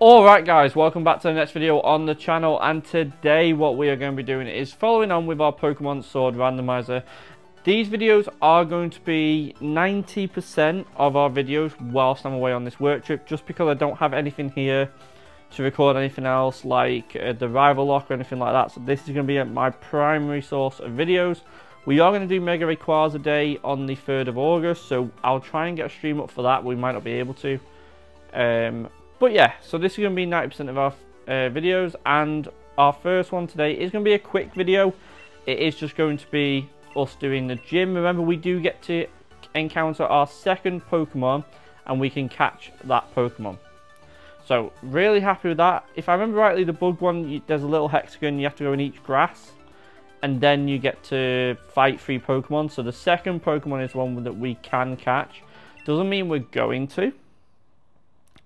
Alright guys, welcome back to the next video on the channel, and today what we are going to be doing is following on with our Pokemon Sword Randomizer. These videos are going to be 90% of our videos whilst I'm away on this work trip, just because I don't have anything here to record anything else like the rival lock or anything like that, so this is going to be my primary source of videos. We are going to do Mega Rayquaza Day on the 3rd of August, so I'll try and get a stream up for that. We might not be able to. But yeah, so this is going to be 90% of our videos, and our first one today is going to be a quick video. It is just going to be us doing the gym. Remember, we do get to encounter our second Pokemon, and we can catch that Pokemon. So, really happy with that. If I remember rightly, the bug one, there's a little hexagon, you have to go in each grass, and then you get to fight 3 Pokemon. So the second Pokemon is one that we can catch. Doesn't mean we're going to.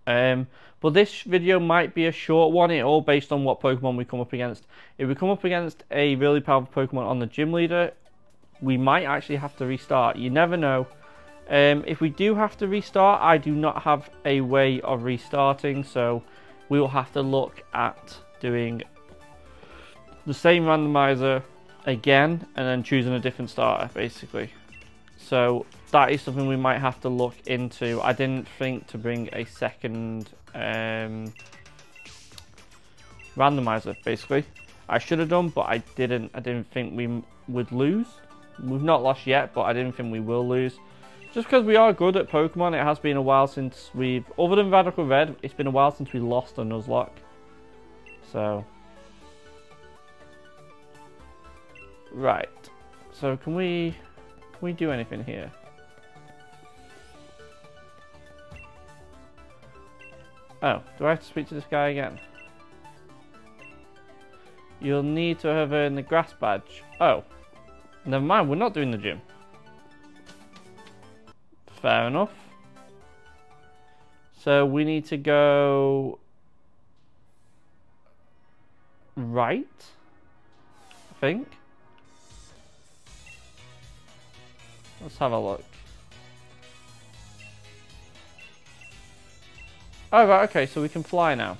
But this video might be a short one. It's all based on what Pokemon we come up against. If we come up against a really powerful Pokemon on the gym leader, we might actually have to restart. You never know. If we do have to restart, I do not have a way of restarting, so we will have to look at doing the same randomizer again and then choosing a different starter, basically. So that is something we might have to look into. I didn't think to bring a second randomizer, basically. I should have done, but I didn't think we would lose. We've not lost yet, but I didn't think we will lose. Just because we are good at Pokemon, it has been a while since we've, other than Radical Red, it's been a while since we lost a Nuzlocke. So. Right. So can we do anything here? Oh, do I have to speak to this guy again? You'll need to have earned the grass badge. Oh. Never mind, we're not doing the gym. Fair enough. So we need to go right, I think. Let's have a look. Oh, right, okay, so we can fly now.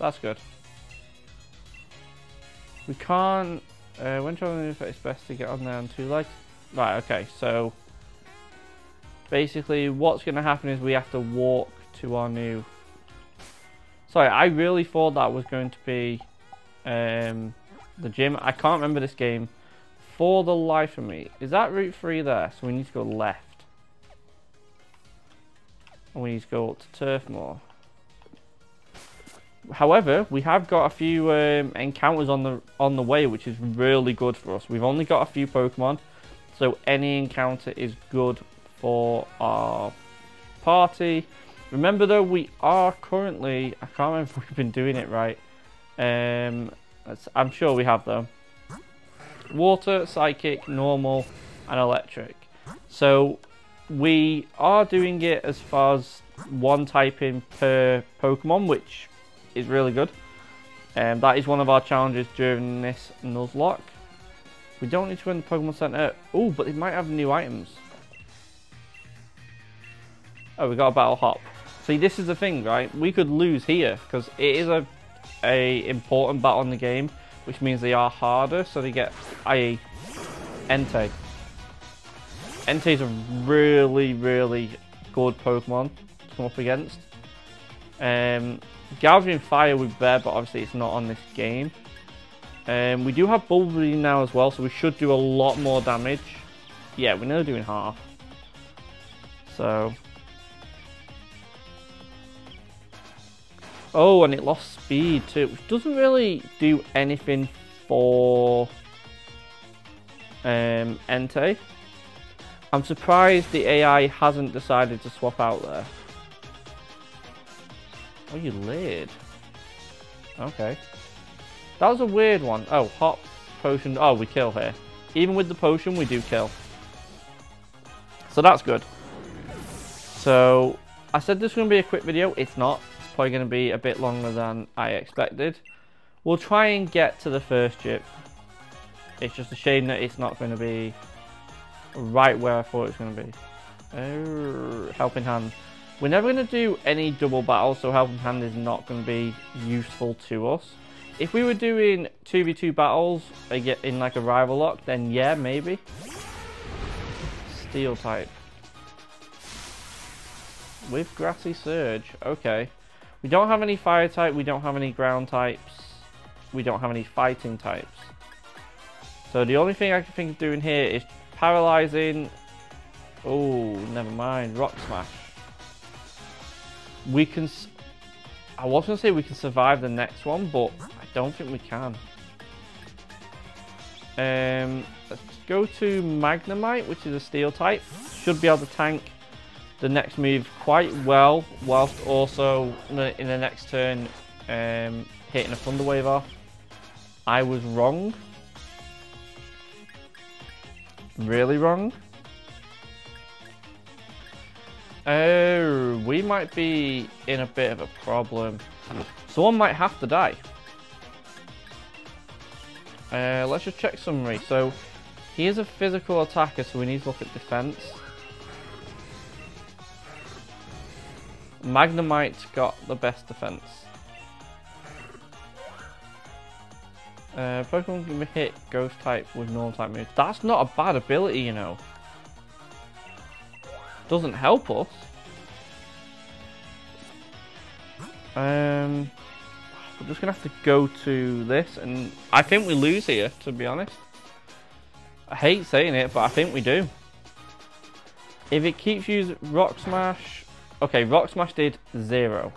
That's good. We can't... when traveling, it's best to get on there on 2 legs. Right, okay, so... basically, what's going to happen is we have to walk to our new... Sorry, I really thought that was going to be the gym. I can't remember this game for the life of me. Is that Route 3 there? So we need to go left. And we need to go up to Turfmoor. However, we have got a few encounters on the way, which is really good for us. We've only got a few Pokemon, so any encounter is good for our party. Remember though, we are currently, I can't remember if we've been doing it right. I'm sure we have though. Water, psychic, normal, and electric. So we are doing it as far as one typing per Pokemon, which is really good. That is one of our challenges during this Nuzlocke. We don't need to win the Pokemon Center. Oh, but they might have new items. Oh, we got a battle hop. See, this is the thing, right? We could lose here because it is a important battle in the game, which means they are harder, so they get, i.e. Entei. Entei's a really, really good Pokemon to come up against. Galvanium Fire would be there, but obviously it's not on this game. We do have Bulbary now as well, so we should do a lot more damage. Yeah, we're nearly doing half. So... oh, and it lost speed too, which doesn't really do anything for Entei. I'm surprised the AI hasn't decided to swap out there. Oh, you laid. Okay. That was a weird one. Oh, hop, potion. Oh, we kill here. Even with the potion, we do kill. So that's good. So, I said this was going to be a quick video. It's not. Probably going to be a bit longer than I expected. We'll try and get to the first chip. It's just a shame that it's not going to be right where I thought it was going to be. Helping hand. We're never going to do any double battle, so Helping Hand is not going to be useful to us. If we were doing 2v2 battles in like a rival lock, then yeah, maybe. Steel type. With Grassy Surge, okay. We don't have any fire type, we don't have any ground types, we don't have any fighting types. So the only thing I can think of doing here is paralyzing. Oh, never mind. Rock Smash. We can. I was going to say we can survive the next one, but I don't think we can. Let's go to Magnemite, which is a steel type. Should be able to tank the next move quite well, whilst also in the next turn hitting a Thunder Wave off. I was wrong. Really wrong. Oh, we might be in a bit of a problem. Someone might have to die. Let's just check summary. So, he is a physical attacker, so we need to look at defense. Magnemite's got the best defense. Pokemon can hit Ghost type with normal type moves. That's not a bad ability, you know. Doesn't help us. We're just gonna have to go to this, and I think we lose here, to be honest. I hate saying it, but I think we do. If it keeps using Rock Smash, okay, Rock Smash did 0.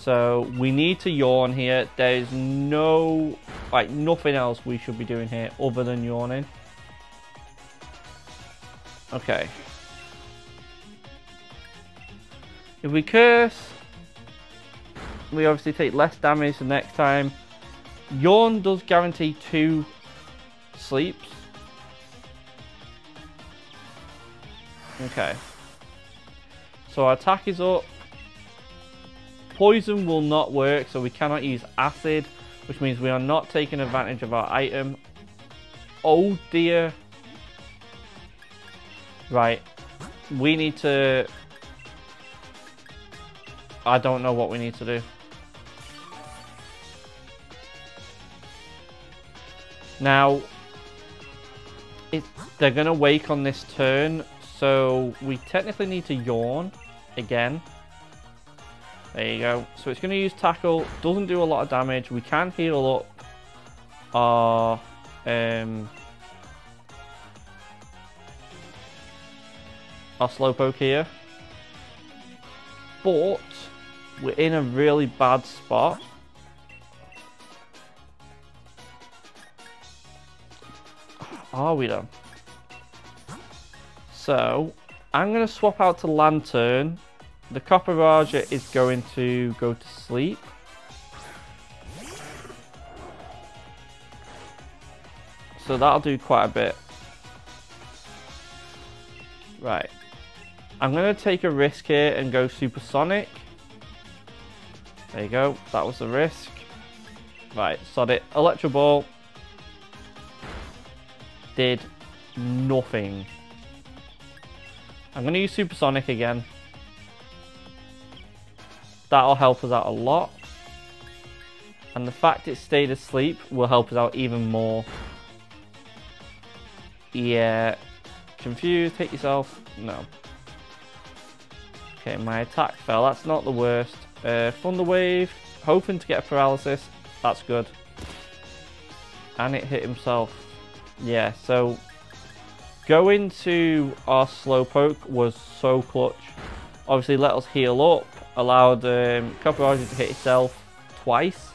So we need to yawn here. There's no, like, nothing else we should be doing here other than yawning. Okay. If we curse, we obviously take less damage the next time. Yawn does guarantee 2 sleeps. Okay. So our attack is up. Poison will not work, so we cannot use acid, which means we are not taking advantage of our item. Oh dear. Right, we need to... I don't know what we need to do. Now, they're going to wake on this turn, so we technically need to yawn again. There you go. So it's going to use tackle, doesn't do a lot of damage. We can heal up our... our Slowpoke here, but we're in a really bad spot. Are we though? So I'm gonna swap out to Lantern. The Copper Raja is going to go to sleep. So that'll do quite a bit. Right. I'm going to take a risk here and go Supersonic. There you go. That was the risk. Right, sod it. Electro Ball did nothing. I'm going to use Supersonic again. That'll help us out a lot. And the fact it stayed asleep will help us out even more. Yeah. Confused. Hit yourself. No. Okay, my attack fell. That's not the worst. Thunder Wave. Hoping to get a paralysis. That's good. And it hit himself. Yeah, so... going to our Slowpoke was so clutch. Obviously, let us heal up. Allowed Copper Raja to hit itself twice.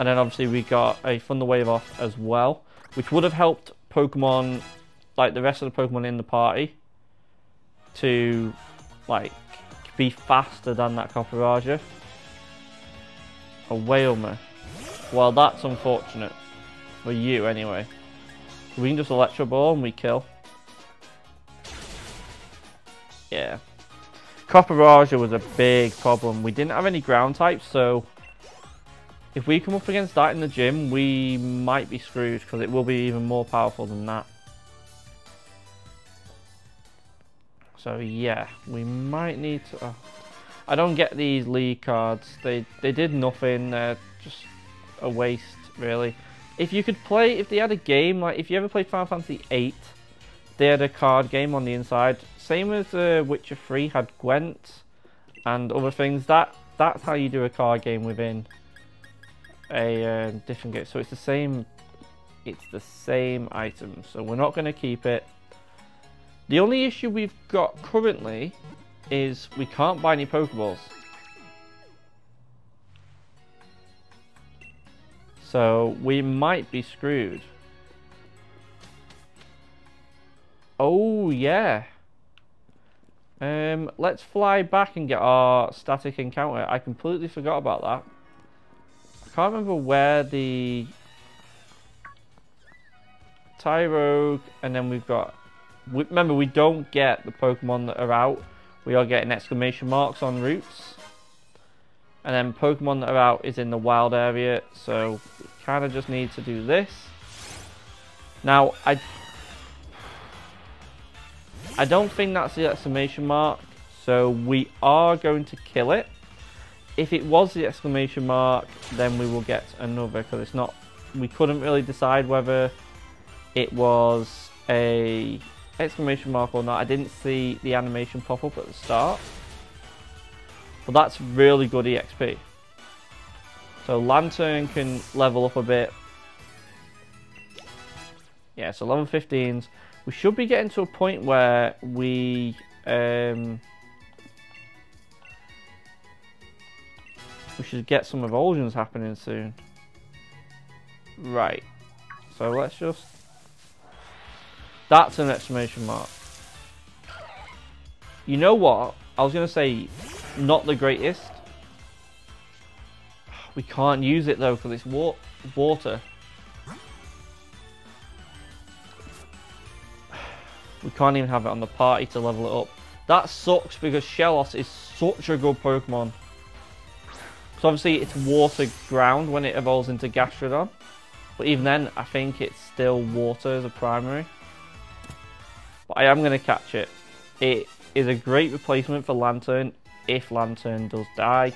And then, obviously, we got a Thunder Wave off as well. Which would have helped Pokemon, like the rest of the Pokemon in the party, to... like, be faster than that Copper Raja. A Wailmer. Well, that's unfortunate. For you, anyway. We can just Electro Ball and we kill. Yeah. Copper Raja was a big problem. We didn't have any ground types, so... if we come up against that in the gym, we might be screwed, because it will be even more powerful than that. So yeah, we might need to... I don't get these league cards. They did nothing. They're just a waste, really. If you could play, if they had a game, like if you ever played Final Fantasy VIII, they had a card game on the inside. Same as Witcher 3 had Gwent and other things. That's how you do a card game within a different game. So it's the same. It's the same item. So we're not going to keep it. The only issue we've got currently is we can't buy any Pokeballs. So we might be screwed. Oh yeah. Let's fly back and get our static encounter. I completely forgot about that. I can't remember where the Tyrogue, and then we've got... Remember, we don't get the Pokemon that are out. We are getting exclamation marks on routes. And then Pokemon that are out is in the wild area. So we kind of just need to do this. Now, I don't think that's the exclamation mark. So we are going to kill it. If it was the exclamation mark, then we will get another. Because it's not... We couldn't really decide whether it was a... exclamation mark or not. I didn't see the animation pop up at the start. But that's really good EXP. So Lantern can level up a bit. Yeah, so level 15s. We should be getting to a point where we should get some evolutions happening soon. Right. So let's just... That's an exclamation mark. You know what? I was going to say, not the greatest. We can't use it though, because it's water. We can't even have it on the party to level it up. That sucks, because Shellos is such a good Pokemon. So obviously it's water ground when it evolves into Gastrodon. But even then, I think it's still water as a primary. I am going to catch it. It is a great replacement for Lantern if Lantern does die.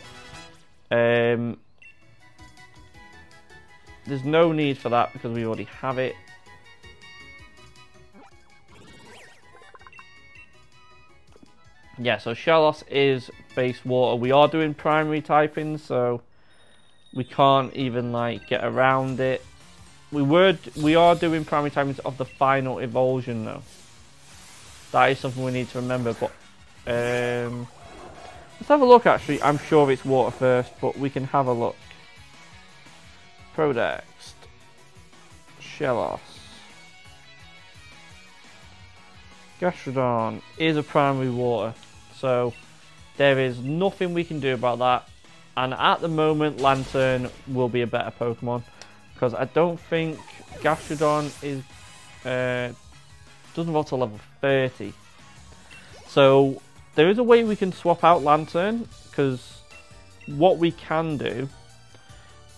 There's no need for that because we already have it. Yeah, so Shellos is base water. We are doing primary typing, so we can't even like get around it. We are doing primary typings of the final evolution though. That is something we need to remember, but let's have a look actually. I'm sure it's water first, but we can have a look. Prodex. Shellos. Gastrodon is a primary water, so there is nothing we can do about that. And at the moment, Lantern will be a better Pokemon, because I don't think Gastrodon is... doesn't roll to level 30. So there is a way we can swap out Lantern, because what we can do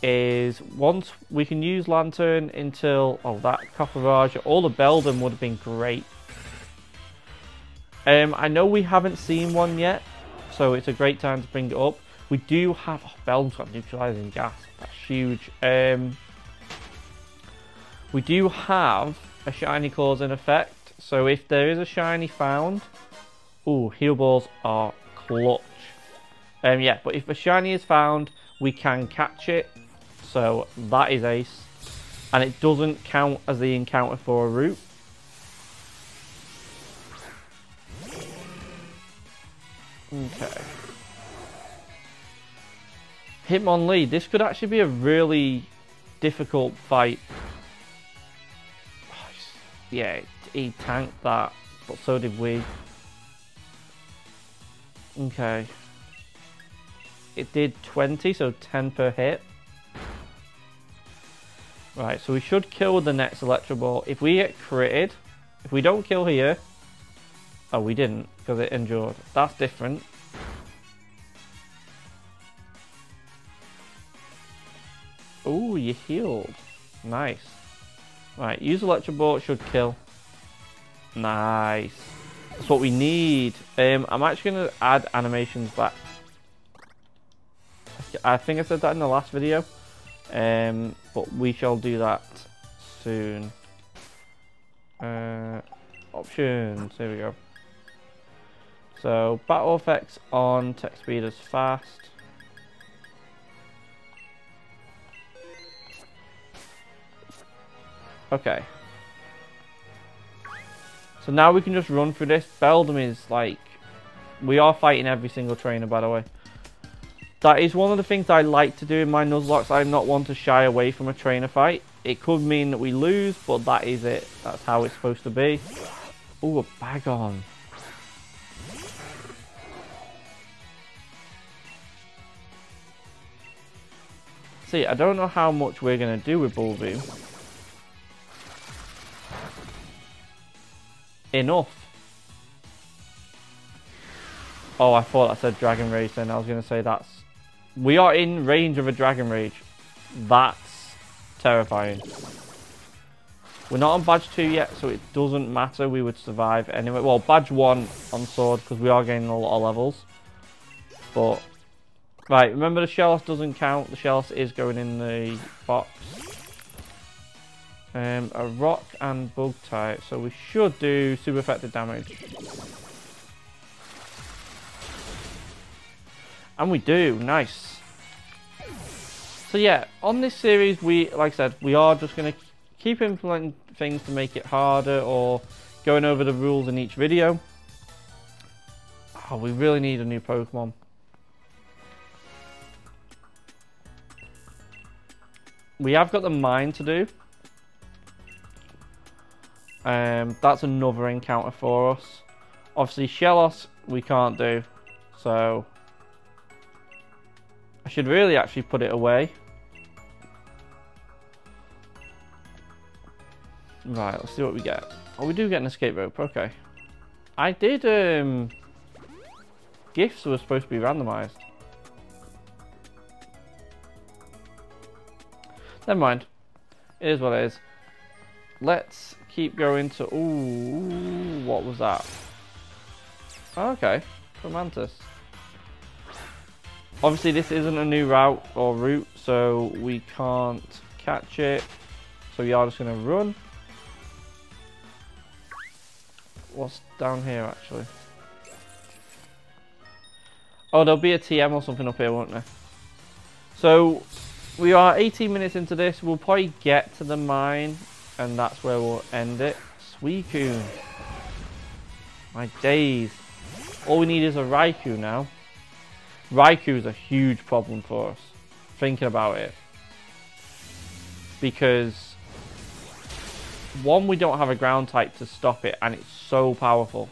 is once we can use Lantern until... Oh, that Copperage, all the Beldum would have been great. I know we haven't seen one yet, so it's a great time to bring it up. We do have... Oh, Beldum's got neutralizing gas. That's huge. We do have a shiny clause in effect. So if there is a shiny found, ooh, heal balls are clutch. Yeah, but if a shiny is found, we can catch it. So that is ace. And it doesn't count as the encounter for a route. Okay. Hitmonlee. This could actually be a really difficult fight. Yeah, he tanked that, but so did we. Okay. It did 20, so 10 per hit. Right, so we should kill with the next Electroball. If we get critted, if we don't kill here... Oh, we didn't, because it endured. That's different. Ooh, you healed. Nice. Right, use Electro Ball, it should kill. Nice. That's what we need. I'm actually going to add animations back. I think I said that in the last video, but we shall do that soon. Options, here we go. So battle effects on, tech speed is fast. Okay. So now we can just run through this. Beldum is like, we are fighting every single trainer, by the way. That is one of the things I like to do in my Nuzlocke. I'm not one to shy away from a trainer fight. It could mean that we lose, but that is it. That's how it's supposed to be. Ooh, a Bagon. See, I don't know how much we're going to do with Bulboo. Enough. Oh, I thought that said Dragon Rage then. I was going to say that's... We are in range of a Dragon Rage. That's terrifying. We're not on Badge 2 yet, so it doesn't matter. We would survive anyway. Well, Badge 1 on Sword, because we are gaining a lot of levels. But... Right, remember the Shellos doesn't count. The Shellos is going in the box. A Rock and Bug type, so we should do super effective damage. And we do, nice. So yeah, on this series, we, like I said, we are just going to keep implementing things to make it harder or going over the rules in each video. Oh, we really need a new Pokemon. We have got the mine to do. That's another encounter for us. Obviously, Shellos we can't do. So, I should really actually put it away. Right, let's see what we get. Oh, we do get an escape rope, okay. I did, gifts were supposed to be randomized. Never mind. It is what it is. Let's keep going to... Ooh, what was that? Oh, okay. Mantis. Obviously, this isn't a new route, so we can't catch it. So we are just going to run. What's down here, actually? Oh, there'll be a TM or something up here, won't there? So... We are 18 minutes into this. We'll probably get to the mine, and that's where we'll end it. Suicune. My days. All we need is a Raikou now. Raikou is a huge problem for us. Thinking about it. Because, one, we don't have a ground type to stop it, and it's so powerful.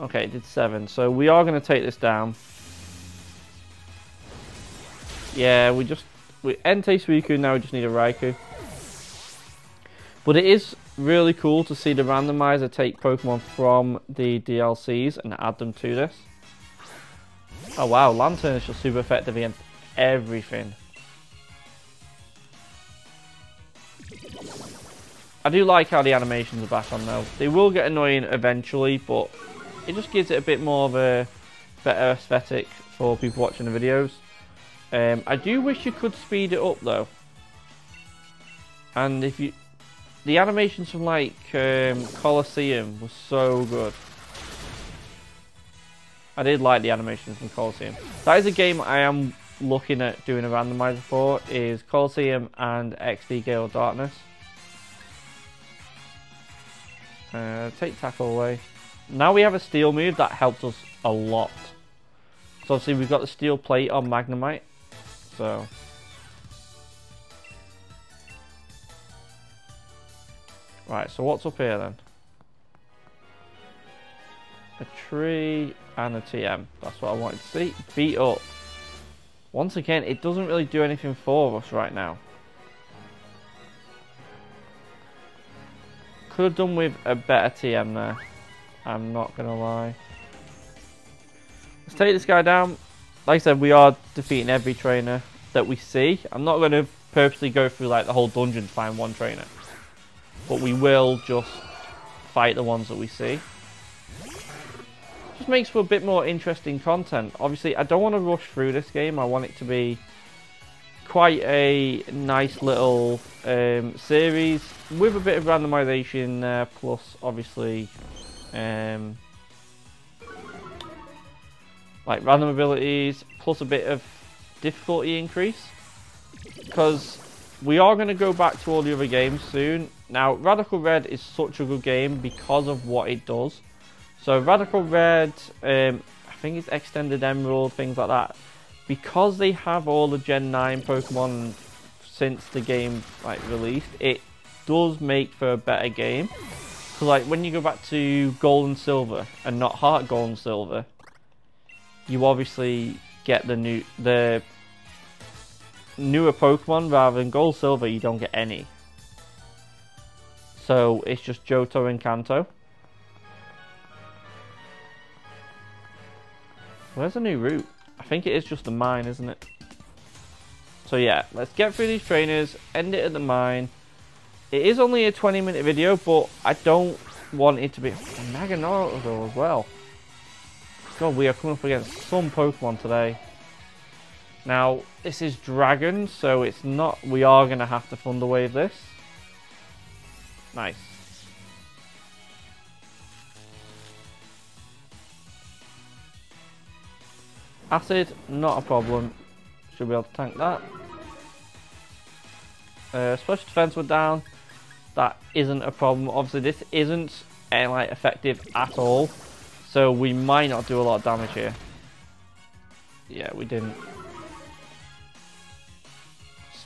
Okay, it did 7. So we are going to take this down. Yeah, we Entei Suicune now, we just need a Raikou. But it is really cool to see the randomizer take Pokemon from the DLCs and add them to this. Oh wow, Lantern is just super effective against everything. I do like how the animations are back on though. They will get annoying eventually, but it just gives it a bit more of a better aesthetic for people watching the videos. I do wish you could speed it up though, and if you, the animations from like Colosseum was so good. I did like the animations from Colosseum. That is a game I am looking at doing a randomizer for, is Colosseum and XD Gale of Darkness. Take tackle away. Now we have a steel move that helps us a lot. So obviously we've got the steel plate on Magnemite. So right, so what's up here then? A tree and a TM. That's what I wanted to see. Beat up. Once again, it doesn't really do anything for us right now. Could have done with a better TM there. I'm not gonna lie. Let's take this guy down. Like I said, we are defeating every trainer that we see. I'm not going to purposely go through like the whole dungeon to find one trainer. But we will just fight the ones that we see. Just makes for a bit more interesting content. Obviously, I don't want to rush through this game. I want it to be quite a nice little series with a bit of randomization there, plus obviously like random abilities, plus a bit of difficulty increase, because we are going to go back to all the other games soon. Now, Radical Red is such a good game because of what it does. So Radical Red, I think it's Extended Emerald, things like that. Because they have all the Gen 9 Pokemon since the game released, it does make for a better game. Because when you go back to Gold and Silver and not Heart Gold and Silver, you obviously get the newer Pokemon. Rather than Gold Silver, you don't get any. So it's just Johto and Kanto. Where's the new route? I think it is just the mine, isn't it? So yeah, let's get through these trainers, end it at the mine. It is only a 20-minute video, but I don't want it to be a Mega Naruto as well. God, we are coming up against some Pokemon today. Now, this is Dragon, so it's not... We are going to have to Thunder Wave this. Nice. Acid, not a problem. Should be able to tank that. Special defense were down. That isn't a problem. Obviously, this isn't effective at all, so we might not do a lot of damage here. Yeah, we didn't.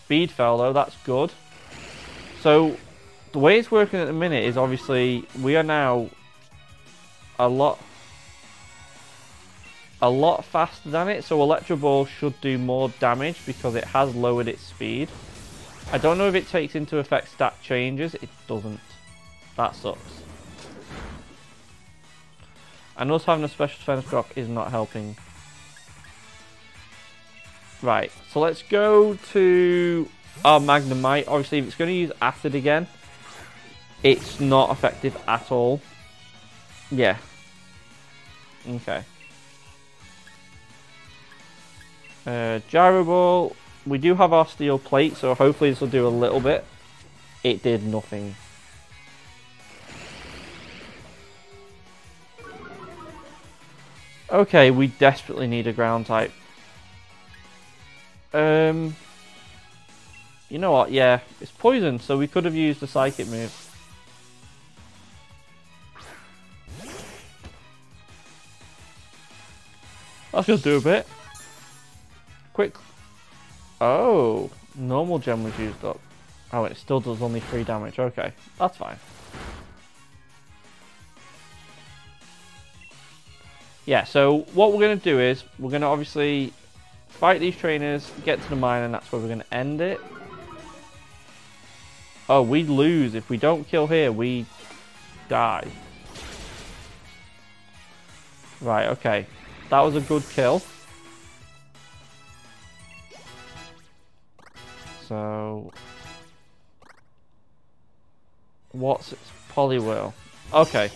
Speed fell though. That's good. So the way it's working at the minute is obviously we are now a lot faster than it, so Electro Ball should do more damage because it has lowered its speed. I don't know if it takes into effect stat changes. It doesn't. That sucks. And us having a special defense drop is not helping. Right, so let's go to our Magnemite. Obviously, if it's going to use Acid again, it's not effective at all. Yeah. Okay. Gyro Ball. We do have our Steel Plate, so hopefully this will do a little bit. It did nothing. Okay, we desperately need a Ground type. You know what? Yeah, it's poison, so we could have used the Psychic move. That's gonna do a bit. Quick. Oh, normal gem was used up. Oh, it still does only 3 damage. Okay, that's fine. Yeah, so what we're gonna do is we're gonna obviously fight these trainers, get to the mine, and that's where we're going to end it. Oh, we lose. If we don't kill here, we die. Right, okay. That was a good kill. So... what's its Poliwhirl? Okay.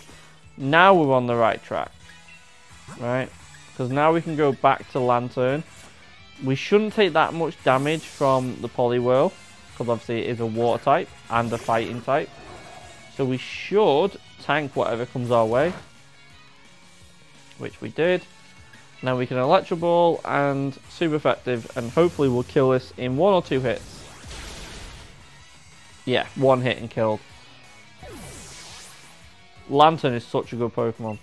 Now we're on the right track. Right? Because now we can go back to Lantern. We shouldn't take that much damage from the Poliwhirl, because obviously it is a water type and a fighting type. So we should tank whatever comes our way, which we did. Now we can Electro Ball and super effective, and hopefully we'll kill this in 1 or 2 hits. Yeah, 1 hit and killed. Lantern is such a good Pokemon.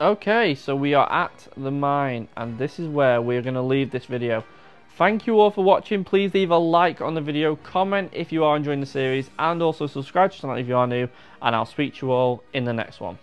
Okay, so we are at the mine, and this is where we're going to leave this video. Thank you all for watching. Please leave a like on the video, comment if you are enjoying the series, and also subscribe to the channel if you are new, and I'll speak to you all in the next one.